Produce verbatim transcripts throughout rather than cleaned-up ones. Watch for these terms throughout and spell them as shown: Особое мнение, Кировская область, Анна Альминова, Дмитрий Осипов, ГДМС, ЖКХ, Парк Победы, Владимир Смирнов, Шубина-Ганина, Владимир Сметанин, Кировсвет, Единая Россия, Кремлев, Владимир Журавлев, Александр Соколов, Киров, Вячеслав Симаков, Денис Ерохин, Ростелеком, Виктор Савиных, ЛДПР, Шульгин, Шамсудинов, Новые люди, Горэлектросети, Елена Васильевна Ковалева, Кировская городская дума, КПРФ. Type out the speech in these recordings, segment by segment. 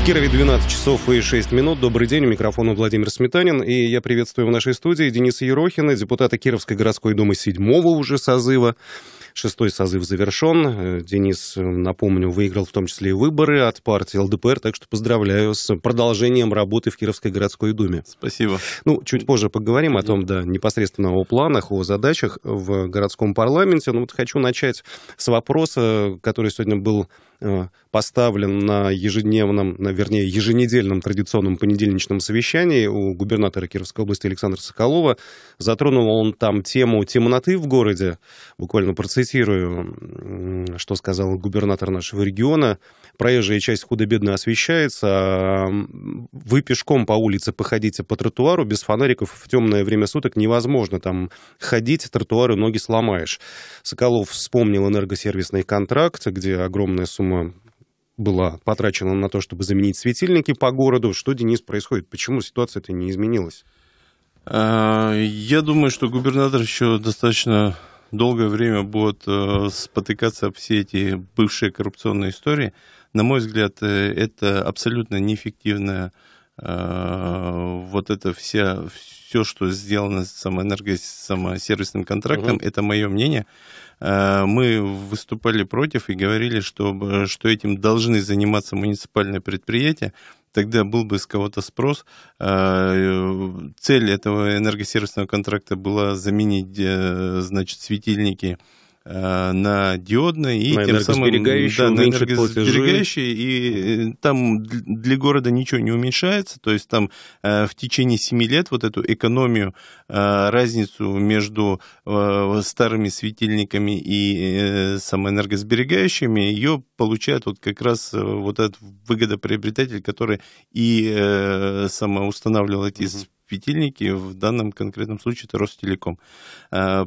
В Кирове двенадцать часов и шесть минут. Добрый день. У микрофона Владимир Сметанин. И я приветствую в нашей студии Дениса Ерохина, депутата Кировской городской думы седьмого уже созыва. Шестой созыв завершен. Денис, напомню, выиграл в том числе и выборы от партии ЛДПР, так что поздравляю с продолжением работы в Кировской городской думе. Спасибо. Ну, чуть позже поговорим о том, да, непосредственно о планах, о задачах в городском парламенте. Но вот хочу начать с вопроса, который сегодня был поставлен на ежедневном, на, вернее, еженедельном традиционном понедельничном совещании у губернатора Кировской области Александра Соколова. Затронул он там тему темноты в городе, буквально процитировал. Цитирую, что сказал губернатор нашего региона. Проезжая часть худо-бедно освещается, а вы пешком по улице походите по тротуару, без фонариков в темное время суток невозможно там ходить, тротуары ноги сломаешь. Соколов вспомнил энергосервисный контракт, где огромная сумма была потрачена на то, чтобы заменить светильники по городу. Что, Денис, происходит? Почему ситуация-то не изменилась? Я думаю, что губернатор еще достаточно долгое время будут спотыкаться об все эти бывшие коррупционные истории. На мой взгляд, это абсолютно неэффективно. Вот это вся, все, что сделано с самоэнерго, с самосервисным контрактом, uh-huh. это мое мнение. Мы выступали против и говорили, что, что этим должны заниматься муниципальные предприятия. Тогда был бы с кого-то спрос. Цель этого энергосервисного контракта была заменить, значит, светильники на диодные и на тем самым да, на энергосберегающие, и там для города ничего не уменьшается, то есть там в течение семи лет вот эту экономию, разницу между старыми светильниками и самоэнергосберегающими, ее получает вот как раз вот этот выгодоприобретатель, который и самоустанавливал эти светильники. Светильники, в данном конкретном случае это Ростелеком.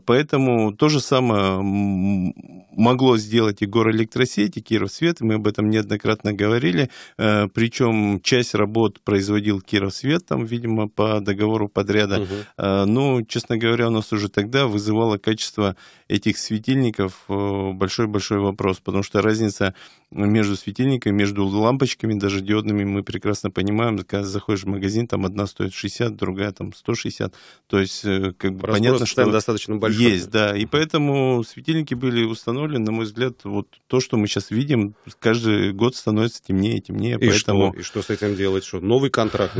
Поэтому то же самое могло сделать и Горэлектросети, и Кировсвет, мы об этом неоднократно говорили, причем часть работ производил Кировсвет, там, видимо, по договору подряда. Угу. Но, честно говоря, у нас уже тогда вызывало качество этих светильников большой-большой вопрос, потому что разница между светильниками, между лампочками, даже диодными, мы прекрасно понимаем, когда заходишь в магазин, там одна стоит шестьдесят, другая там сто шестьдесят, то есть как бы понятно, что достаточно большой есть, да, и поэтому светильники были установлены, на мой взгляд, вот то, что мы сейчас видим, каждый год становится темнее и темнее, и поэтому... Что? И что с этим делать? Что? Новый контракт?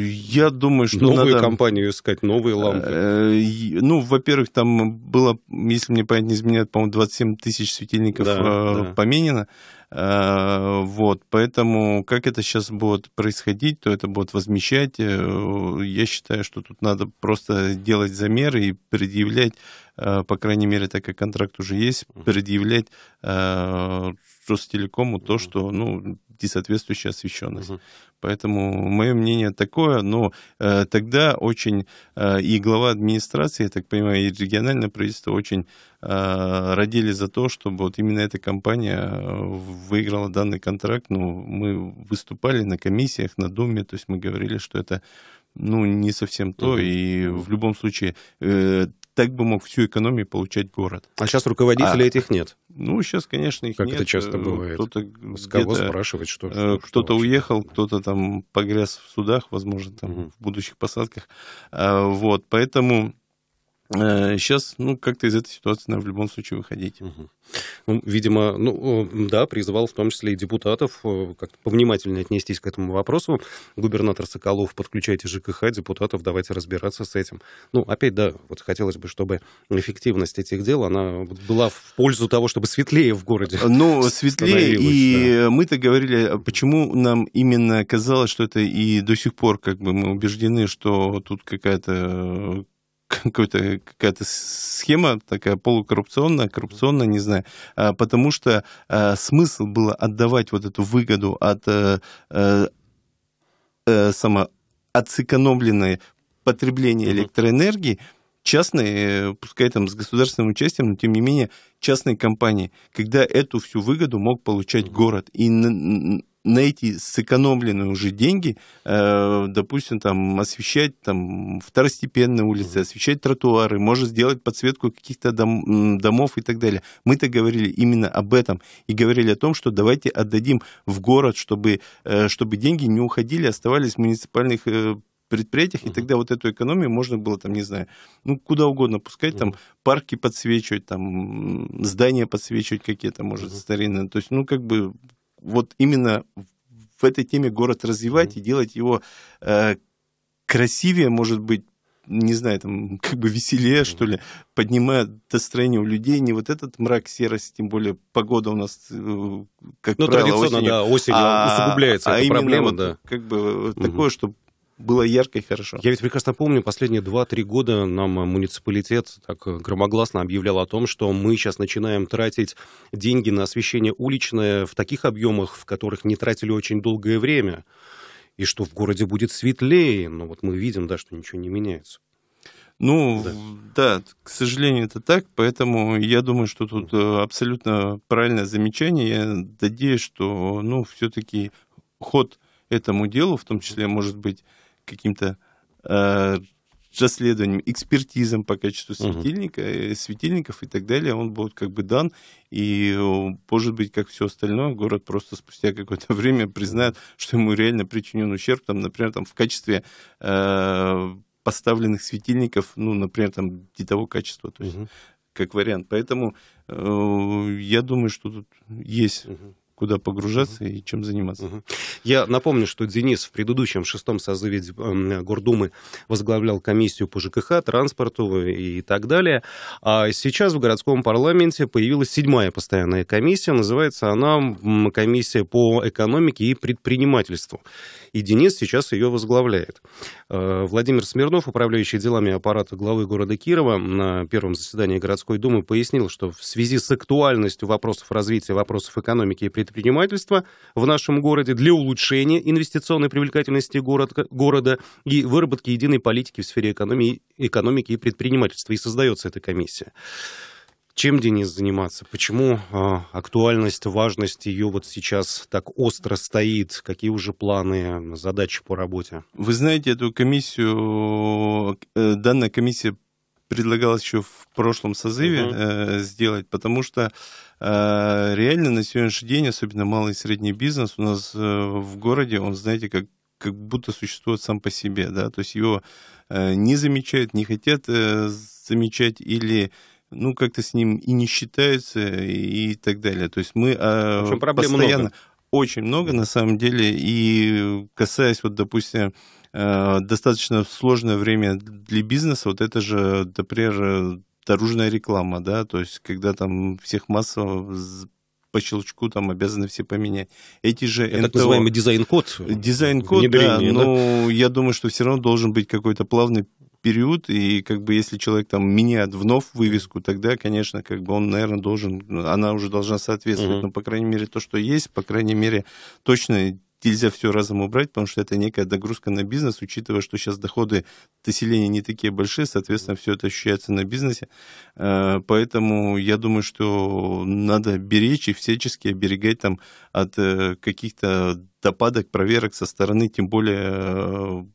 Я думаю, что новую надо... компанию искать, новые лампы. Ну, во-первых, там было, если мне память не изменяет, по-моему, двадцать семь тысяч светильников, да, да, поменено. Вот, поэтому как это сейчас будет происходить, то это будет возмещать. Я считаю, что тут надо просто делать замеры и предъявлять, по крайней мере, так как контракт уже есть, предъявлять Ростелекому то, что, ну, соответствующая освещенность. Угу. Поэтому мое мнение такое, но э, тогда очень э, и глава администрации, я так понимаю, и региональное правительство очень э, родили за то, чтобы вот именно эта компания выиграла данный контракт. Ну, мы выступали на комиссиях, на Думе, то есть мы говорили, что это, ну, не совсем то, угу. и в любом случае... Э, так бы мог всю экономию получать город. А сейчас руководителей а, этих нет? Ну, сейчас, конечно, их как нет. Как это часто бывает? Кто-то с кого спрашивать, что ли? Кто-то уехал, кто-то там погряз в судах, возможно, там, угу. в будущих посадках. А, вот, поэтому... Сейчас, ну, как-то из этой ситуации надо в любом случае выходить. Угу. Ну, видимо, ну, да, призывал в том числе и депутатов как-то повнимательнее отнестись к этому вопросу. Губернатор Соколов, подключайте ЖКХ, депутатов, давайте разбираться с этим. Ну, опять, да, вот хотелось бы, чтобы эффективность этих дел, она была в пользу того, чтобы светлее в городе. Ну, светлее, и да. мы-то говорили, почему нам именно казалось, что это и до сих пор, как бы, мы убеждены, что тут какая-то... какая-то какая-то схема такая полукоррупционная, коррупционная, не знаю, потому что а, смысл было отдавать вот эту выгоду от, а, а, само, от сэкономленной потребления электроэнергии частной, пускай там с государственным участием, но тем не менее частной компании, когда эту всю выгоду мог получать город. И на эти сэкономленные уже деньги, э, допустим, там, освещать там, второстепенные улицы, освещать тротуары, может сделать подсветку каких-то дом, домов и так далее. Мы-то говорили именно об этом и говорили о том, что давайте отдадим в город, чтобы, э, чтобы деньги не уходили, оставались в муниципальных э, предприятиях, и тогда вот эту экономию можно было, там, не знаю, ну, куда угодно пускать, там, парки подсвечивать, там, здания подсвечивать какие-то, может, старинные. То есть, ну, как бы, вот именно в этой теме город развивать и делать его э, красивее, может быть, не знаю, там, как бы веселее, что ли, поднимая настроение у людей, не вот этот мрак, серость, тем более погода у нас, как ну, правило, традиционно, осенью, да, осенью а, усугубляется а эта именно проблема, вот, да. Как бы угу. такое, чтобы было ярко и хорошо. Я ведь прекрасно помню, последние два-три года нам муниципалитет так громогласно объявлял о том, что мы сейчас начинаем тратить деньги на освещение уличное в таких объемах, в которых не тратили очень долгое время, и что в городе будет светлее. Но вот мы видим, да, что ничего не меняется. Ну, да, да, к сожалению, это так, поэтому я думаю, что тут абсолютно правильное замечание. Я надеюсь, что, ну, все-таки ход этому делу, в том числе, может быть, каким-то э, расследованием, экспертизам по качеству светильника, uh-huh. светильников и так далее, он будет как бы дан, и, может быть, как все остальное, город просто спустя какое-то время признает, что ему реально причинен ущерб, там, например, там, в качестве э, поставленных светильников, ну, например, там, бытового качества, то есть, uh-huh. как вариант. Поэтому э, я думаю, что тут есть... Uh-huh. куда погружаться и чем заниматься. Я напомню, что Денис в предыдущем шестом созыве Гордумы возглавлял комиссию по ЖКХ, транспорту и так далее. А сейчас в городском парламенте появилась седьмая постоянная комиссия. Называется она комиссия по экономике и предпринимательству. И Денис сейчас ее возглавляет. Владимир Смирнов, управляющий делами аппарата главы города Кирова, на первом заседании городской думы пояснил, что в связи с актуальностью вопросов развития, вопросов экономики и предпринимательства, предпринимательства в нашем городе для улучшения инвестиционной привлекательности город, города и выработки единой политики в сфере экономии, экономики и предпринимательства. И создается эта комиссия. Чем, Денис, заниматься? Почему а, актуальность, важность ее вот сейчас так остро стоит? Какие уже планы, задачи по работе? Вы знаете, эту комиссию, данная комиссия предлагалось еще в прошлом созыве uh-huh. э, сделать, потому что э, реально на сегодняшний день, особенно малый и средний бизнес у нас э, в городе, он, знаете, как, как будто существует сам по себе, да, то есть его э, не замечают, не хотят э, замечать или, ну, как-то с ним и не считаются и, и так далее. То есть мы э, в общем, проблем постоянно много. Очень много, на самом деле, и касаясь, вот, допустим, достаточно сложное время для бизнеса, вот это же, например, дорожная реклама, да, то есть когда там всех массово по щелчку там обязаны все поменять. Эти же это эн тэ о... так называемый дизайн-код. Дизайн-код, да, но да? я думаю, что все равно должен быть какой-то плавный период, и как бы если человек там меняет вновь вывеску, тогда, конечно, как бы он, наверное, должен, она уже должна соответствовать, угу. но, по крайней мере, то, что есть, по крайней мере, точно нельзя все разом убрать, потому что это некая нагрузка на бизнес, учитывая, что сейчас доходы населения не такие большие, соответственно, все это ощущается на бизнесе. Поэтому я думаю, что надо беречь и всячески оберегать там от каких-то допадок, проверок со стороны, тем более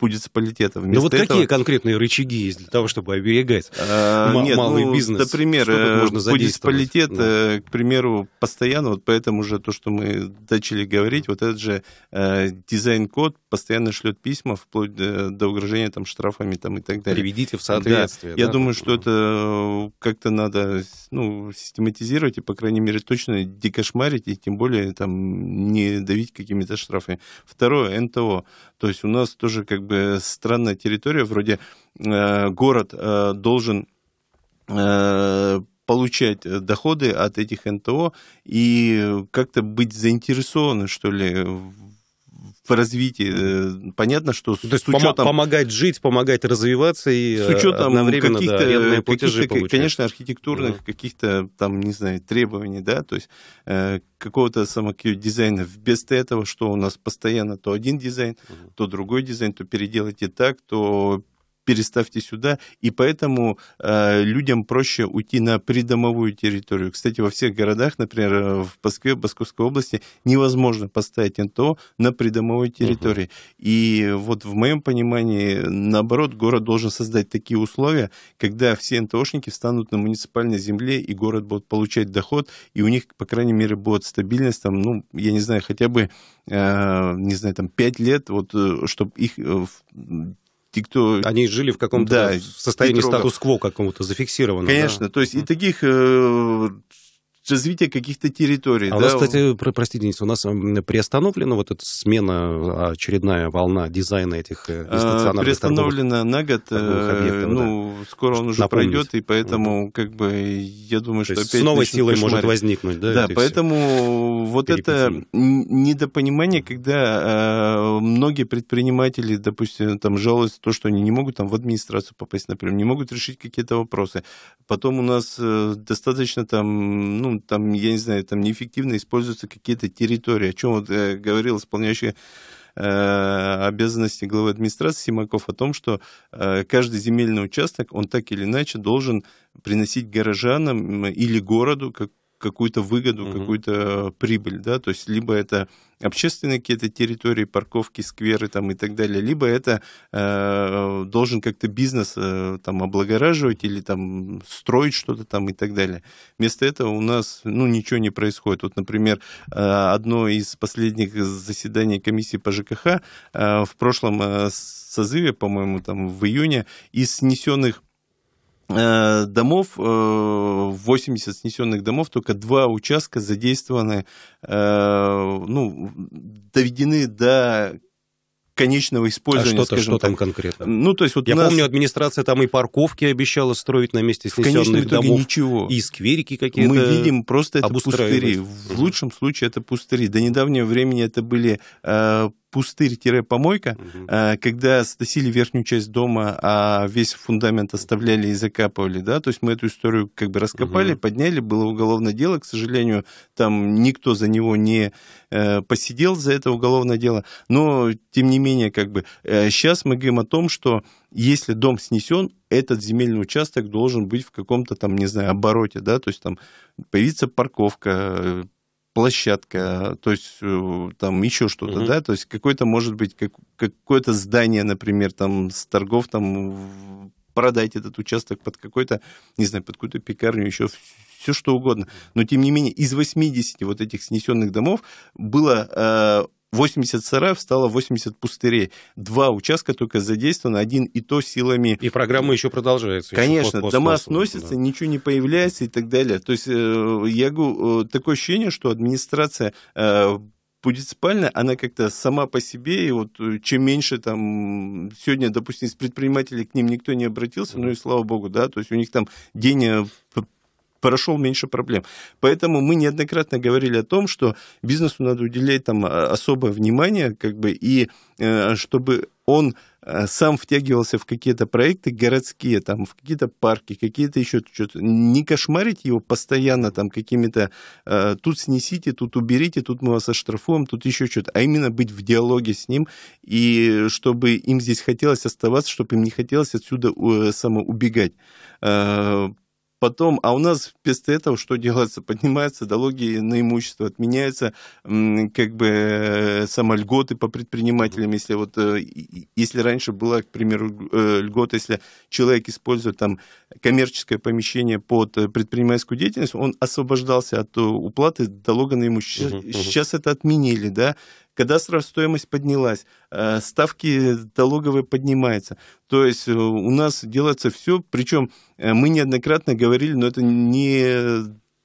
муниципалитетов. Ну вот этого... какие конкретные рычаги есть для того, чтобы оберегать а, нет, малый ну, бизнес? Например, муниципалитет, да. к примеру, постоянно, вот поэтому же то, что мы начали говорить, вот этот же э, дизайн-код постоянно шлет письма вплоть до, до угрожения там, штрафами там, и так далее. Приведите в соответствие. Да. Да? Я думаю, что это как-то надо ну, систематизировать и, по крайней мере, точно декошмарить и тем более там, не давить какими-то штрафами. Второе, эн тэ о. То есть у нас тоже как бы странная территория, вроде э, город э, должен э, получать доходы от этих эн тэ о и как-то быть заинтересованы, что ли, в развитии. Понятно, что то с учетом... Помогать жить, помогать развиваться и с учетом одновременно каких-то, да, арендные платежи получать. Конечно, архитектурных да. каких-то там, не знаю, требований, да, то есть э, какого-то самокью-дизайна. Вместо этого, что у нас постоянно то один дизайн, угу. то другой дизайн, то переделайте так, то переставьте сюда, и поэтому э, людям проще уйти на придомовую территорию. Кстати, во всех городах, например, в Москве, в Московской области, невозможно поставить эн тэ о на придомовой территории. Uh-huh. И вот в моем понимании, наоборот, город должен создать такие условия, когда все эн тэ о шники встанут на муниципальной земле, и город будет получать доход, и у них, по крайней мере, будет стабильность, там, ну, я не знаю, хотя бы, э, не знаю, там, пять лет, вот, чтобы их... Э, Те, кто... Они жили в каком-то да, состоянии статус-кво какому-то, зафиксированном. Конечно, да? То есть и таких... Э... развитие каких-то территорий. А да? у нас, кстати, про, простите, Денис, у нас приостановлена вот эта смена, очередная волна дизайна этих нестационарных. Приостановлена на год, объектов, ну, да. скоро он уже Напомнить. пройдет, и поэтому, вот. как бы, я думаю, То что опять... С новой силой кошмарить. может возникнуть, да? Да, поэтому вот перипетии. это недопонимание, когда э, многие предприниматели, допустим, там, жалуются на то, что они не могут там в администрацию попасть, например, не могут решить какие-то вопросы. Потом у нас э, достаточно там, ну, там, я не знаю, там неэффективно используются какие-то территории, о чем вот говорил исполняющий э, обязанности главы администрации Симаков, о том, что э, каждый земельный участок, он так или иначе должен приносить горожанам или городу как, какую-то выгоду, угу. какую-то прибыль, да, то есть либо это общественные какие-то территории, парковки, скверы там и так далее, либо это э, должен как-то бизнес э, там облагораживать или там строить что-то там и так далее. Вместо этого у нас, ну, ничего не происходит. Вот, например, э, одно из последних заседаний комиссии по ЖКХ э, в прошлом э, созыве, по-моему, там в июне, из снесенных домов, восемьдесят снесенных домов, только два участка задействованы, ну, доведены до конечного использования. А что-то, что так. там конкретно? Ну, то есть вот Я нас... помню, администрация там и парковки обещала строить на месте снесенных домов. Ничего. И скверики какие-то. Мы видим просто это пустыри. В лучшем случае это пустыри. До недавнего времени это были пустырь-помойка, угу. когда сносили верхнюю часть дома, а весь фундамент оставляли и закапывали, да, то есть мы эту историю как бы раскопали, угу. подняли, было уголовное дело, к сожалению, там никто за него не посидел, за это уголовное дело, но, тем не менее, как бы, сейчас мы говорим о том, что если дом снесен, этот земельный участок должен быть в каком-то там, не знаю, обороте, да, то есть там появится парковка, площадка, то есть там еще что-то, угу. да, то есть какое-то, может быть, как, какое-то здание, например, там с торгов, там продать этот участок под какой-то, не знаю, под какую-то пекарню, еще все что угодно. Но, тем не менее, из восьмидесяти вот этих снесенных домов было... восемьдесят сараев стало восемьдесят пустырей. Два участка только задействованы, один и то силами... И программа еще продолжается. Конечно, еще пост, пост, дома пост, сносятся, да. ничего не появляется и так далее. То есть, я говорю, такое ощущение, что администрация муниципальная, она как-то сама по себе, и вот чем меньше там... Сегодня, допустим, из предпринимателей к ним никто не обратился, ну и слава богу, да, то есть у них там день... прошел меньше проблем. Поэтому мы неоднократно говорили о том, что бизнесу надо уделять там особое внимание, как бы, и чтобы он сам втягивался в какие-то проекты городские, там, в какие-то парки, какие-то еще что-то. Не кошмарить его постоянно там какими-то э, тут снесите, тут уберите, тут мы вас оштрафуем, тут еще что-то. А именно быть в диалоге с ним, и чтобы им здесь хотелось оставаться, чтобы им не хотелось отсюда э, самоубегать. Э, Потом, а у нас вместо этого что делается? Поднимаются налоги на имущество, отменяются как бы самольготы по предпринимателям. Если, вот, если раньше была, к примеру, льгота, если человек использует там коммерческое помещение под предпринимательскую деятельность, он освобождался от уплаты налога на имущество. Угу, Сейчас угу. это отменили, да? Кадастровая стоимость поднялась, ставки налоговые поднимаются. То есть у нас делается все, причем мы неоднократно говорили, но это не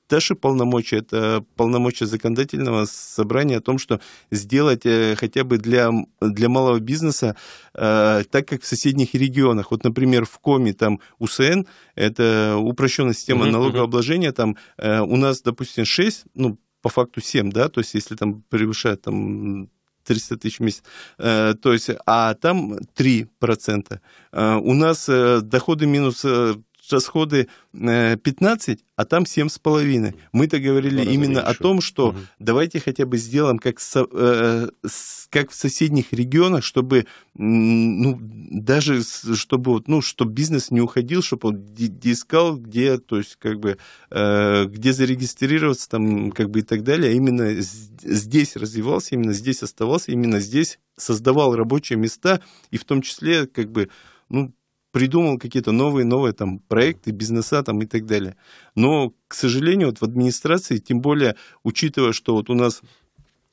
наши полномочия, это полномочия законодательного собрания о том, что сделать хотя бы для, для малого бизнеса, так как в соседних регионах. Вот, например, в Коми там У С Н, это упрощенная система налогообложения, там у нас, допустим, шесть, ну, по факту семь, да, то есть если там превышает там триста тысяч в месяц, э, то есть, а там три процента. Э, у нас э, доходы минус э, расходы пятнадцать, а там семь с половиной. Мы-то говорили именно меньше. О том, что угу. давайте хотя бы сделаем как, со, э, с, как в соседних регионах, чтобы ну, даже чтобы, ну, чтобы бизнес не уходил, чтобы он искал, где, то есть, как бы, э, где зарегистрироваться там, как бы, и так далее. А именно здесь развивался, именно здесь оставался, именно здесь создавал рабочие места и в том числе как бы, ну, придумал какие-то новые-новые там проекты, бизнеса там и так далее. Но, к сожалению, вот в администрации, тем более, учитывая, что вот у нас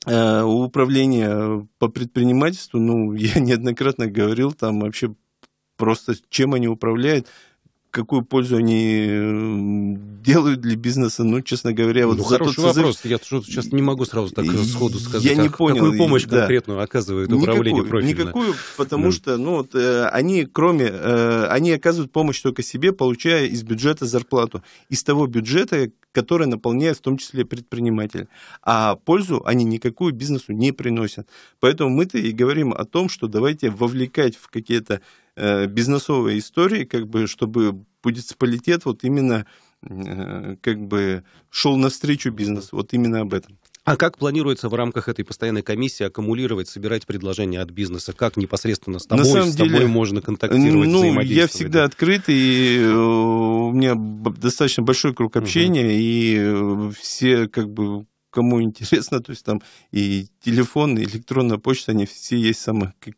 э, управление по предпринимательству, ну, я неоднократно говорил, там вообще просто чем они управляют, какую пользу они делают для бизнеса, ну, честно говоря... Вот ну, хороший тот вопрос, созыв... я сейчас не могу сразу так сходу сказать, я не а понял. Какую помощь да. конкретную оказывает управление никакую, профильно? Никакую, потому да. что ну, вот, они, кроме, они оказывают помощь только себе, получая из бюджета зарплату, из того бюджета, который наполняет в том числе предприниматель, а пользу они никакую бизнесу не приносят. Поэтому мы-то и говорим о том, что давайте вовлекать в какие-то бизнесовые истории, как бы, чтобы муниципалитет вот именно как бы шел навстречу бизнесу, вот именно об этом. А как планируется в рамках этой постоянной комиссии аккумулировать, собирать предложения от бизнеса? Как непосредственно с тобой, на самом с тобой деле, можно контактировать, ну, взаимодействовать? Я всегда да? открыт, и у меня достаточно большой круг общения, угу. и все как бы... кому интересно, то есть там и телефон, и электронная почта, они все есть самые, как,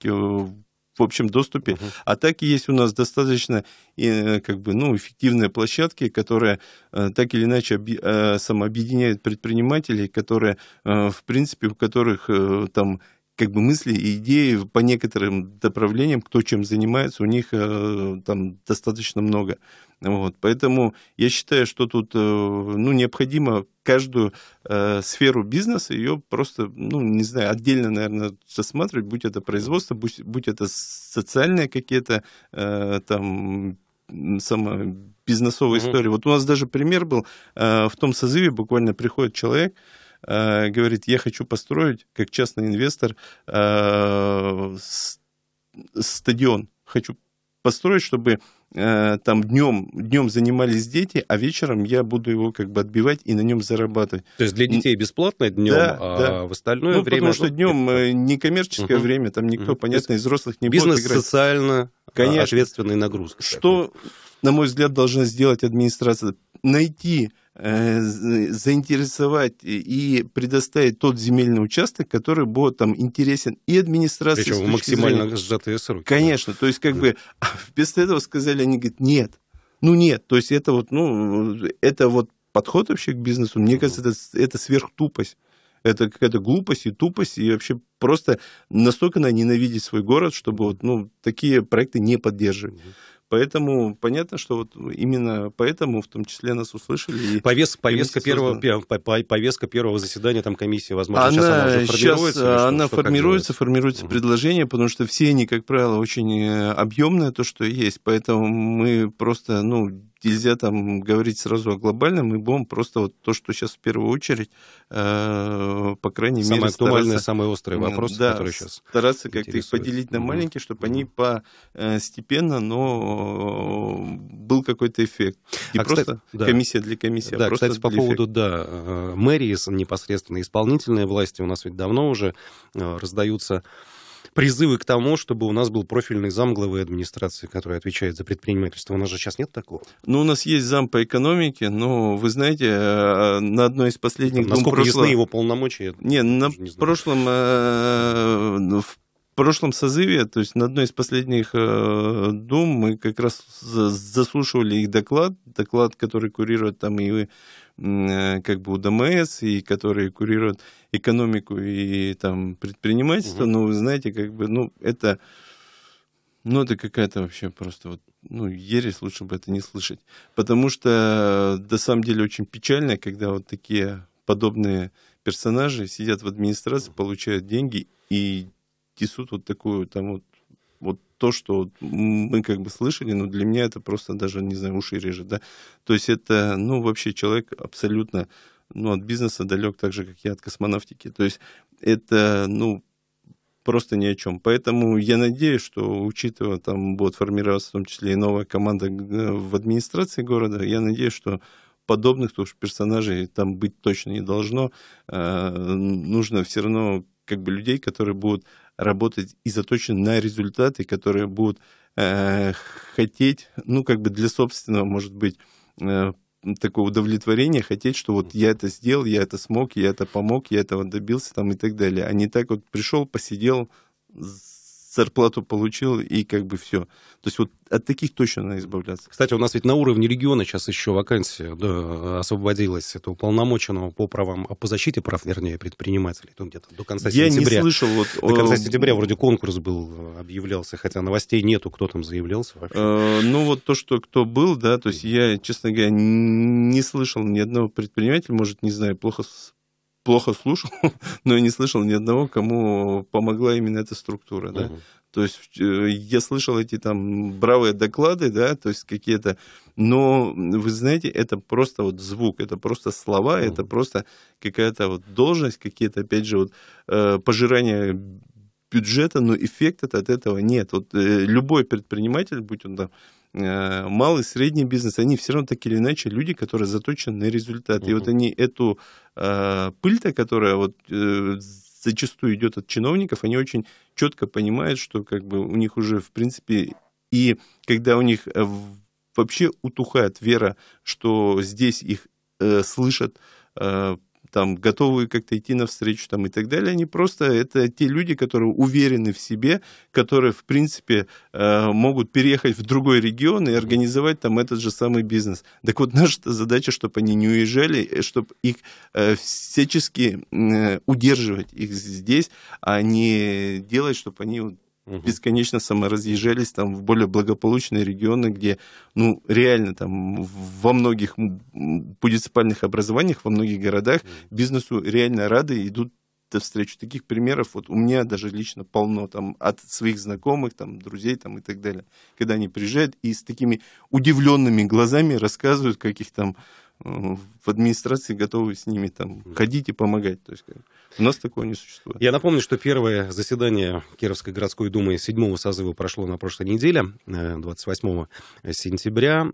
в общем доступе. Uh-huh. А так и есть у нас достаточно как бы, ну, эффективные площадки, которые так или иначе самообъединяют предпринимателей, которые, в принципе, у которых там как бы мысли и идеи по некоторым направлениям, кто чем занимается, у них там достаточно много. Вот. Поэтому я считаю, что тут ну, необходимо каждую э, сферу бизнеса, ее просто, ну, не знаю, отдельно, наверное, рассматривать, будь это производство, будь, будь это социальные какие-то э, там само, бизнесовые угу. истории. Вот у нас даже пример был, э, в том созыве буквально приходит человек, э, говорит, я хочу построить, как частный инвестор, э, стадион, хочу построить, чтобы э, там днем, днем занимались дети, а вечером я буду его как бы отбивать и на нем зарабатывать. То есть для детей бесплатно днем, да, а да. в остальное ну, время... Потому что днем это... некоммерческое угу. время, там никто, угу. понятно, из взрослых не бизнес будет играть. Бизнес социально Конечно. Ответственный нагрузка. Что, на мой взгляд, должна сделать администрация? Найти, э, заинтересовать и предоставить тот земельный участок, который будет там интересен и администрации. Причем в максимально зрения. Сжатые сроки. Конечно, да. то есть как да. бы вместо этого сказали, они говорят, нет, ну нет, то есть это вот, ну, это вот подход вообще к бизнесу, мне кажется, это, это сверхтупость. Это какая-то глупость и тупость, и вообще просто настолько надо ненавидеть свой город, чтобы вот, ну, такие проекты не поддерживать. Поэтому понятно, что вот именно поэтому в том числе нас услышали. Повес, повестка, первого, повестка первого заседания там комиссии, возможно, она, сейчас она уже формируется? Сейчас что, она что, формируется, формируется угу. предложение, потому что все они, как правило, очень объемные, то, что есть. Поэтому мы просто, ну, нельзя там говорить сразу о глобальном, мы будем просто вот то, что сейчас в первую очередь, э, по крайней самое мере... Самые актуальные, самые острые вопросы, да, которые сейчас стараться как-то их поделить на маленькие, чтобы угу. они постепенно, но был какой-то эффект. И а, просто кстати, да. комиссия для комиссии. Да, а просто кстати, по поводу эффекта. Да, мэрии, непосредственно исполнительные власти, у нас ведь давно уже раздаются призывы к тому, чтобы у нас был профильный зам главы администрации, который отвечает за предпринимательство. У нас же сейчас нет такого. Ну, у нас есть зам по экономике, но, вы знаете, на одной из последних... Там, насколько прошлого... ясны его полномочия? Нет, на не прошлом... В В прошлом созыве, то есть на одной из последних э, дум, мы как раз заслушивали их доклад, доклад, который курирует там и э, как бы УДМС, и который курирует экономику и там предпринимательство, угу. но вы знаете, как бы, ну, это, ну, это какая-то вообще просто вот, ну, ересь, лучше бы это не слышать, потому что, на самом деле, очень печально, когда вот такие подобные персонажи сидят в администрации, получают деньги и несут вот такую, там вот, вот то, что мы как бы слышали, но для меня это просто даже, не знаю, уши режет, да. То есть это, ну, вообще человек абсолютно, ну, от бизнеса далек, так же, как я от космонавтики. То есть это, ну, просто ни о чем. Поэтому я надеюсь, что, учитывая, там будет формироваться в том числе и новая команда в администрации города, я надеюсь, что подобных тоже персонажей там быть точно не должно. Нужно все равно как бы людей, которые будут работать и заточены на результаты, которые будут хотеть, ну, как бы для собственного, может быть, такое удовлетворение, хотеть, что вот я это сделал, я это смог, я это помог, я этого добился там и так далее. А не так вот пришел, посидел, зарплату получил и как бы все. То есть вот от таких точно надо избавляться. Кстати, у нас ведь на уровне региона сейчас еще вакансия, да, освободилась, это уполномоченного по правам, по защите прав, вернее, предпринимателей, то где-то до конца я сентября. Я не слышал. Вот, до конца о... сентября вроде конкурс был, объявлялся, хотя новостей нету, кто там заявлялся вообще. Э, ну вот то, что кто был, да, то есть я, честно говоря, не слышал ни одного предпринимателя, может, не знаю, плохо... плохо слушал, но я не слышал ни одного, кому помогла именно эта структура, да. Угу. То есть я слышал эти там бравые доклады, да, то есть какие-то, но вы знаете, это просто вот звук, это просто слова, угу. это просто какая-то вот должность, какие-то, опять же, вот пожирания бюджета, но эффекта от этого нет. Вот любой предприниматель, будь он там малый, средний бизнес, они все равно так или иначе люди, которые заточены на результат. Uh-huh. И вот они эту э, пыль-то, которая вот, э, зачастую идет от чиновников, они очень четко понимают, что как бы у них уже, в принципе, и когда у них вообще утухает вера, что здесь их э, слышат, э, там, готовы как-то идти навстречу там, и так далее, они просто, это те люди, которые уверены в себе, которые, в принципе, э, могут переехать в другой регион и организовать там этот же самый бизнес. Так вот, наша задача, чтобы они не уезжали, чтобы их э, всячески э, удерживать их здесь, а не делать, чтобы они вот, угу. бесконечно саморазъезжались там, в более благополучные регионы, где ну, реально там, во многих муниципальных образованиях, во многих городах бизнесу реально рады, идут навстречу. Таких примеров вот, у меня даже лично полно там, от своих знакомых, там, друзей там, и так далее. Когда они приезжают и с такими удивленными глазами рассказывают, как их там в администрации готовы с ними там ходить и помогать. То есть у нас такого не существует. Я напомню, что первое заседание Кировской городской думы седьмого созыва прошло на прошлой неделе, двадцать восьмого сентября.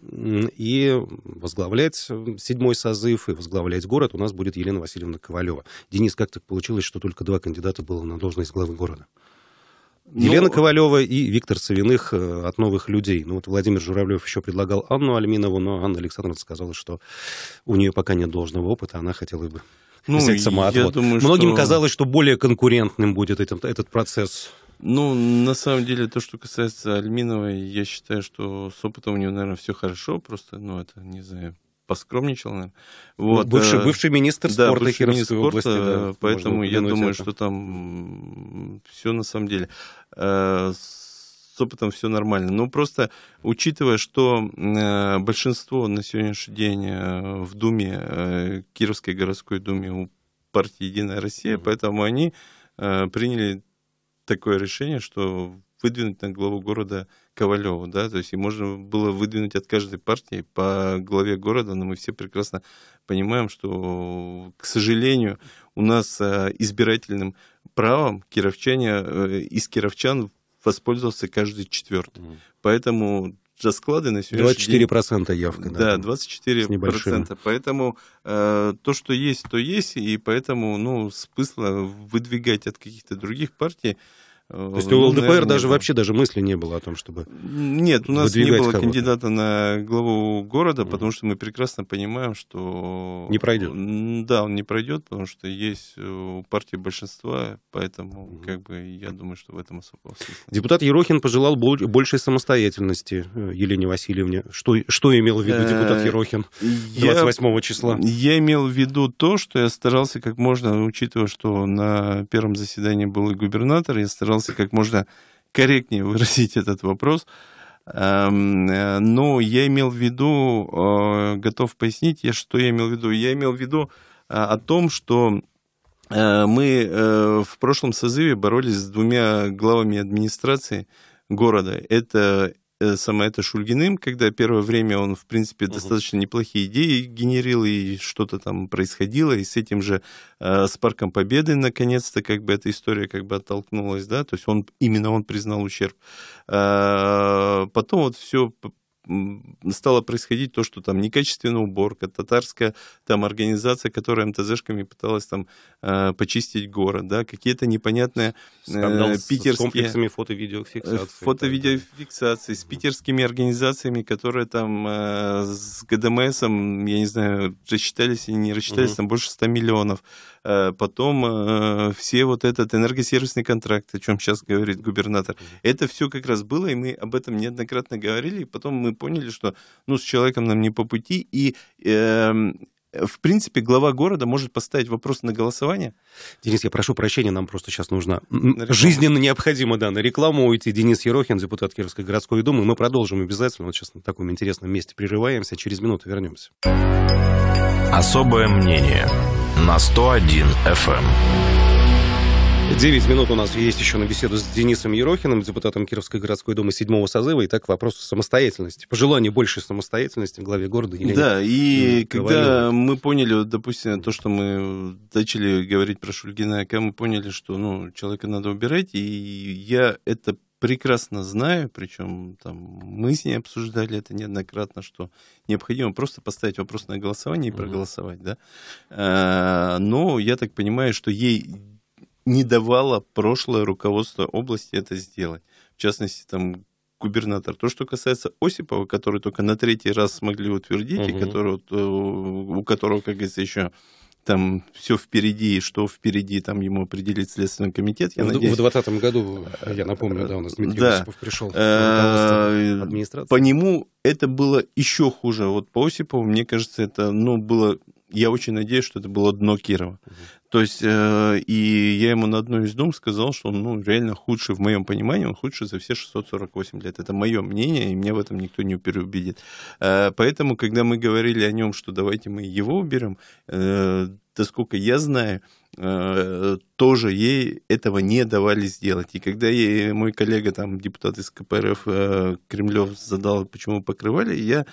И возглавлять седьмой созыв и возглавлять город у нас будет Елена Васильевна Ковалева. Денис, как так получилось, что только два кандидата было на должность главы города? Елена ну... Ковалева и Виктор Савиных от «Новых людей». Ну вот Владимир Журавлев еще предлагал Анну Альминову, но Анна Александровна сказала, что у нее пока нет должного опыта, она хотела бы ну, взять самоотвод. Думаю, Многим что... казалось, что более конкурентным будет этим, этот процесс. Ну, на самом деле, то, что касается Альминовой, я считаю, что с опытом у нее, наверное, все хорошо, просто, ну, это, не знаю, поскромничал, наверное. Вот. Бывший, бывший министр спорта, да, бывший Кировской области. Спорта, да, поэтому я думаю, это. что там все на самом деле. С опытом все нормально. Но просто учитывая, что большинство на сегодняшний день в Думе, Кировской городской думе у партии «Единая Россия», mm-hmm. поэтому они приняли такое решение, что выдвинуть на главу города Ковалеву, да, то есть и можно было выдвинуть от каждой партии по главе города, но мы все прекрасно понимаем, что, к сожалению, у нас избирательным правом кировчане, из кировчан воспользовался каждый четвертый. Mm. Поэтому расклады на сегодняшний день... двадцать четыре процента явка. Да, да, двадцать четыре процента. Поэтому э, то, что есть, то есть, и поэтому, ну, смысла выдвигать от каких-то других партий. То есть у ЛДПР ну, наверное, даже вообще даже мысли не было о том, чтобы Нет, у нас не было кандидата на главу города, потому что мы прекрасно понимаем, что... Не пройдет. Да, он не пройдет, потому что есть у партии большинства, поэтому mm-hmm. как бы я думаю, что в этом особо смысла. Депутат Ерохин пожелал большей самостоятельности Елене Васильевне. Что, что имел в виду депутат Ерохин двадцать восьмого числа? Я имел в виду то, что я старался как можно, учитывая, что на первом заседании был и губернатор, я старался как можно корректнее выразить этот вопрос. Но я имел в виду, готов пояснить, что я имел в виду. Я имел в виду о том, что мы в прошлом созыве боролись с двумя главами администрации города. Это Самоэта Шульгиным, когда первое время он, в принципе, угу. достаточно неплохие идеи генерил, и что-то там происходило, и с этим же, э, с Парком Победы, наконец-то, как бы, эта история, как бы, оттолкнулась, да, то есть он, именно он признал ущерб. Э, потом вот все... стало происходить то, что там некачественная уборка, татарская там организация, которая МТЗшками пыталась там э, почистить город, да, какие-то непонятные э, питерские... с комплексами фото-видеофиксации. Фото-видеофиксации, с питерскими организациями, которые там э, с ГДМСом, я не знаю, рассчитались или не рассчитались, угу. там больше ста миллионов. Э, потом э, все вот этот энергосервисный контракт, о чем сейчас говорит губернатор. Угу. Это все как раз было, и мы об этом неоднократно говорили, и потом мы поняли, что ну, с человеком нам не по пути, и э, в принципе глава города может поставить вопрос на голосование. Денис, я прошу прощения, нам просто сейчас нужно жизненно необходимо, да, на рекламу уйти. Денис Ерохин, депутат Кировской городской думы. Мы продолжим обязательно, вот сейчас на таком интересном месте прерываемся, через минуту вернемся. Особое мнение на сто один эф эм. Девять минут у нас есть еще на беседу с Денисом Ерохиным, депутатом Кировской городской думы седьмого созыва. Итак, вопрос самостоятельности. Пожелание большей самостоятельности в главе города. Елене, да, и когда мы поняли, допустим, то, что мы начали говорить про Шульгина, когда мы поняли, что ну, человека надо убирать, и я это прекрасно знаю, причем там, мы с ней обсуждали это неоднократно, что необходимо просто поставить вопрос на голосование и проголосовать. Mm-hmm. Да? А, но я так понимаю, что ей... не давало прошлое руководство области это сделать. В частности, там губернатор. То, что касается Осипова, который только на третий раз смогли утвердить, угу. и которого, у которого, как говорится, еще там все впереди, и что впереди, там ему определит Следственный комитет. Я в двадцатом году, я напомню, да, у нас Дмитрий да. Осипов пришел в администрацию. По нему это было еще хуже. Вот по Осипову, мне кажется, это ну, было... Я очень надеюсь, что это было дно Кирова. Uh-huh. То есть, э, и я ему на одной из дум сказал, что он ну, реально худший, в моем понимании, он худший за все шестьсот сорок восемь лет. Это мое мнение, и меня в этом никто не переубедит. Э, поэтому, когда мы говорили о нем, что давайте мы его уберем, э, да сколько я знаю, э, тоже ей этого не давали сделать. И когда ей мой коллега, там, депутат из КПРФ э, Кремлев задал, почему покрывали, я...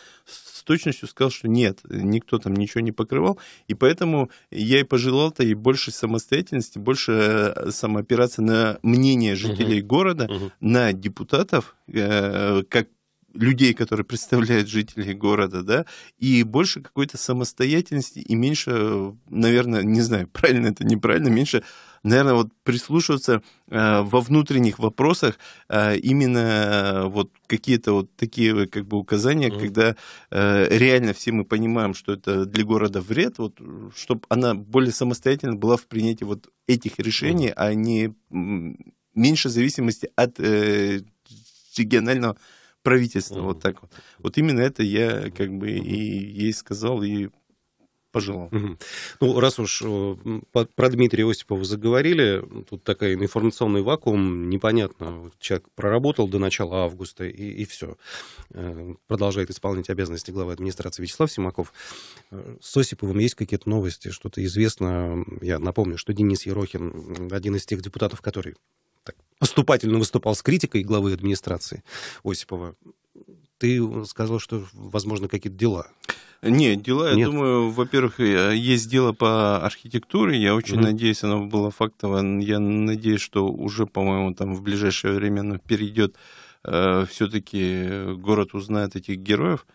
точностью сказал, что нет, никто там ничего не покрывал, и поэтому я и пожелал-то и больше самостоятельности, больше самоопираться на мнение жителей угу. города, угу. на депутатов, э, как людей, которые представляют жителей города, да, и больше какой-то самостоятельности, и меньше, наверное, не знаю, правильно это, неправильно, меньше, наверное, вот прислушиваться э, во внутренних вопросах э, именно э, вот какие-то вот такие как бы указания, mm-hmm. когда э, реально все мы понимаем, что это для города вред, вот, чтобы она более самостоятельно была в принятии вот этих решений, mm-hmm. а не меньше зависимости от э, регионального правительства, mm-hmm. вот так вот. Вот именно это я как бы mm-hmm. и ей сказал, и пожелал. Угу. Ну, раз уж про Дмитрия Осипова заговорили, тут такой информационный вакуум, непонятно. Человек проработал до начала августа, и, и все. Продолжает исполнять обязанности главы администрации Вячеслав Симаков. С Осиповым есть какие-то новости, что-то известно? Я напомню, что Денис Ерохин, один из тех депутатов, который так поступательно выступал с критикой главы администрации Осипова, ты сказал, что, возможно, какие-то дела. Нет, дела, Нет. я думаю, во-первых, есть дело по архитектуре, я очень угу. надеюсь, оно было фактово, я надеюсь, что уже, по-моему, там в ближайшее время оно перейдет, э, все-таки город узнает этих героев,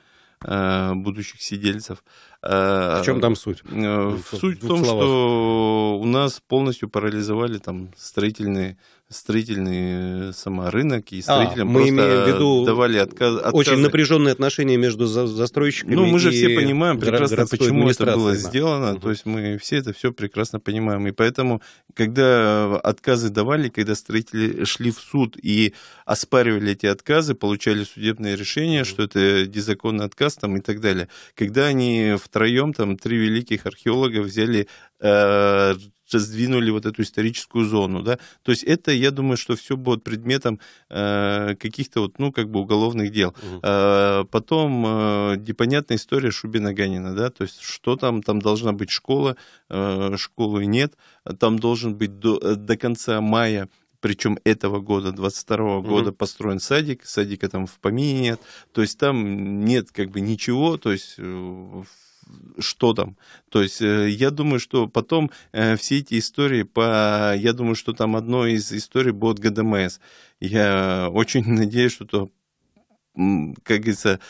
э, будущих сидельцев. Э, в чем там суть? Э, в суть в том, словах. Что у нас полностью парализовали там строительные... строительный саморынок, и строителям а, мы просто в виду давали отказ, отказы. Очень напряженные отношения между за, застройщиками. Ну, мы же и все понимаем прекрасно, почему это было да. сделано. Uh-huh. То есть мы все это все прекрасно понимаем. И поэтому, когда отказы давали, когда строители шли в суд и оспаривали эти отказы, получали судебные решения, uh-huh. что это незаконный отказ там, и так далее. Когда они втроем, там, три великих археолога взяли... Э- раздвинули вот эту историческую зону, да, то есть это, я думаю, что все будет предметом э, каких-то вот, ну, как бы уголовных дел. Угу. Э, потом э, непонятная история Шубина-Ганина, да, то есть что там, там должна быть школа, э, школы нет, там должен быть до, до конца мая причем этого года, двадцать второго года, угу. построен садик, садика там в помине нет, то есть там нет как бы ничего, то есть... что там. То есть я думаю, что потом все эти истории по... Я думаю, что там одной из историй будет ГДМС. Я очень надеюсь, что, то, как говорится,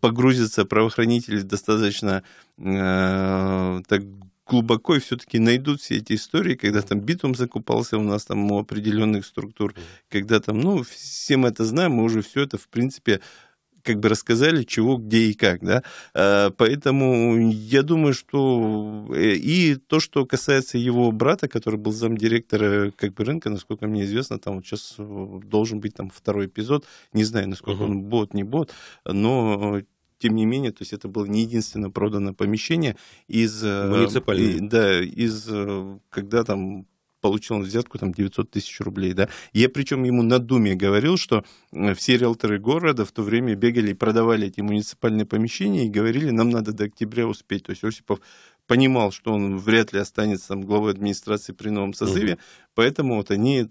погрузятся правоохранители достаточно так глубоко и все-таки найдут все эти истории, когда там битум закупался у нас там у определенных структур, когда там, ну, все мы это знаем, мы уже все это, в принципе, как бы рассказали, чего, где и как, да, поэтому я думаю, что и то, что касается его брата, который был замдиректора как бы рынка, насколько мне известно, там вот сейчас должен быть там второй эпизод, не знаю, насколько угу. он бот, не бот, но тем не менее, то есть это было не единственное продано помещение из... муниципального. Да, из, когда там... получил он взятку там девятьсот тысяч рублей, да. Я причем ему на думе говорил, что все риэлторы города в то время бегали и продавали эти муниципальные помещения и говорили, нам надо до октября успеть. То есть Осипов понимал, что он вряд ли останется там главой администрации при новом созыве, угу. поэтому вот они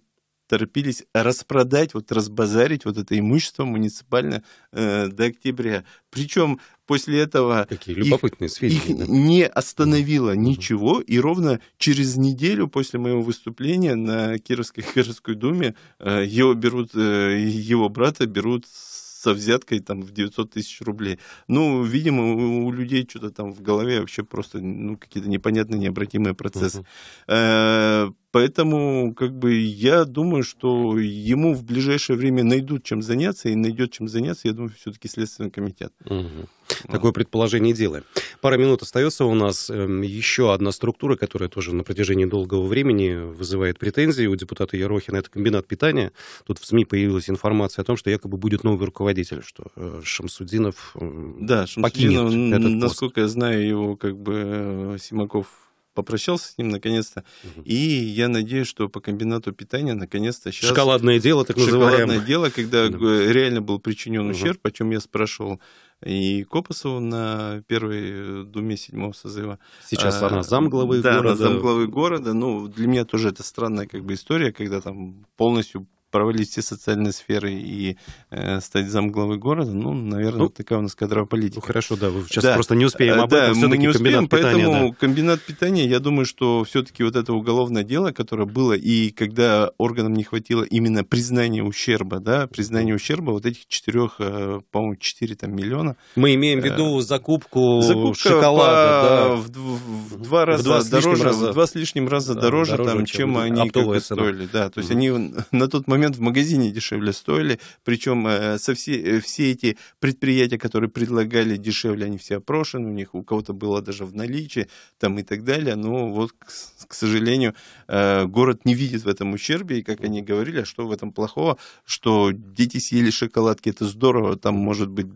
торопились распродать, вот разбазарить вот это имущество муниципальное э, до октября. Причем после этого какие любопытные их, сведения, их да? не остановило mm-hmm. ничего, и ровно через неделю после моего выступления на Кировской городской думе э, его берут, э, его брата берут со взяткой там в девятьсот тысяч рублей. Ну, видимо, у, у людей что-то там в голове вообще просто ну, какие-то непонятные, необратимые процессы. Mm-hmm. Э, поэтому, как бы, я думаю, что ему в ближайшее время найдут чем заняться, и найдет чем заняться, я думаю, все-таки Следственный комитет. Угу. Такое предположение делаем. Пара минут остается у нас. Еще одна структура, которая тоже на протяжении долгого времени вызывает претензии у депутата Ерохина, это комбинат питания. Тут в СМИ появилась информация о том, что якобы будет новый руководитель, что Шамсудинов да, покинет Шамсудинов, этот насколько пост. Я знаю, его как бы Симаков попрощался с ним наконец-то, угу. и я надеюсь, что по комбинату питания наконец-то сейчас... Шоколадное дело, так называемое. Шоколадное дело, когда да. реально был причинен ущерб, угу. о чем я спрашивал и Копосову на первой думе седьмого созыва. Сейчас а, она замглавы да, города. Да, замглавы города. Ну, для меня тоже это странная как бы история, когда там полностью провалить все социальные сферы и э, стать замглавы города, ну, наверное, ну, такая у нас кадровая политика. Ну, хорошо, да, вы сейчас да. просто не успеем об этом, да, мы не успеем, поэтому да. комбинат питания, я думаю, что все-таки вот это уголовное дело, которое было, и когда органам не хватило именно признания ущерба, да, признания ущерба вот этих четырех, по-моему, четыре там миллиона. Мы имеем в виду закупку Закупка шоколада, по... да. в, в, в два раза в два дороже, раза. В два с лишним раза да, дороже, дороже там, чем, чем они как бы стоили. Да, то есть угу. они на тот момент в магазине дешевле стоили, причем со все, все эти предприятия, которые предлагали дешевле, они все опрошены, у них у кого-то было даже в наличии, там и так далее, но вот, к, к сожалению, город не видит в этом ущербе, и как они говорили, что в этом плохого, что дети съели шоколадки, это здорово, там может быть,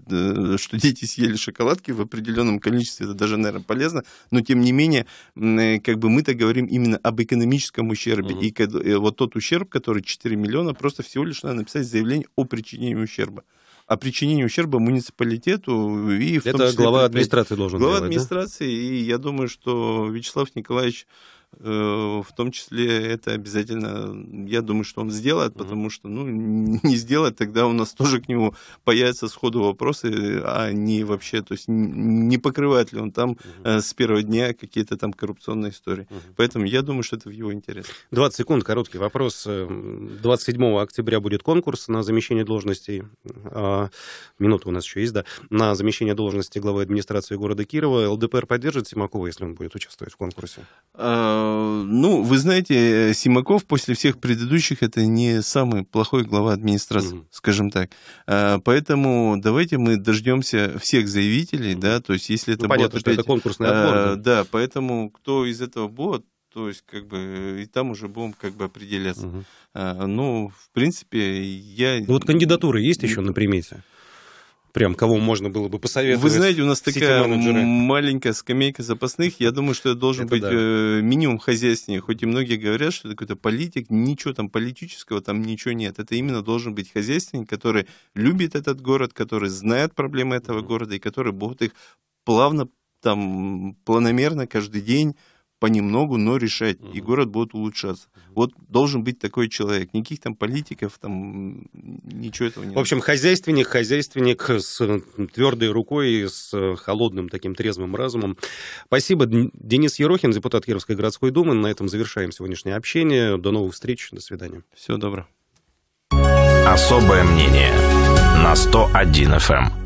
что дети съели шоколадки в определенном количестве, это даже, наверное, полезно, но тем не менее, как бы мы-то говорим именно об экономическом ущербе, угу. и вот тот ущерб, который четыре миллиона, просто всего лишь надо написать заявление о причинении ущерба. О причинении ущерба муниципалитету и в том числе... Это глава администрации должен делать, да? Глава администрации, и я думаю, что Вячеслав Николаевич в том числе это обязательно, я думаю, что он сделает, потому что, ну, не сделает, тогда у нас тоже к нему появятся сходу вопросы, а не вообще, то есть не покрывает ли он там uh-huh. с первого дня какие-то там коррупционные истории. Uh-huh. Поэтому я думаю, что это в его интересах. двадцать секунд, короткий вопрос. двадцать седьмого октября будет конкурс на замещение должностей, минута у нас еще есть, да, на замещение должности главы администрации города Кирова. ЛДПР поддержит Симакова, если он будет участвовать в конкурсе? Ну, вы знаете, Симаков после всех предыдущих это не самый плохой глава администрации, mm-hmm. скажем так. Поэтому давайте мы дождемся всех заявителей, mm-hmm. да, то есть если это ну, будет... Понятно, опять, что это конкурсный отбор. А, да, поэтому кто из этого будет, то есть как бы и там уже будем как бы определяться. Mm-hmm. а, ну, в принципе, я... Ну, вот кандидатуры есть еще на примете? Прям, кого можно было бы посоветовать? Вы знаете, у нас такая маленькая скамейка запасных. Я думаю, что я должен это быть да. э, минимум хозяйственнее. Хоть и многие говорят, что какой-то политик, ничего там политического, там ничего нет. Это именно должен быть хозяйственник, который любит этот город, который знает проблемы этого города и который будет их плавно, там, планомерно каждый день понемногу, но решать, и город будет улучшаться. Вот должен быть такой человек. Никаких там политиков, там ничего этого нет. В общем, хозяйственник, хозяйственник с твердой рукой и с холодным таким трезвым разумом. Спасибо, Денис Ерохин, депутат Кировской городской думы. На этом завершаем сегодняшнее общение. До новых встреч, до свидания. Всего доброго. Особое мнение на сто один эф эм.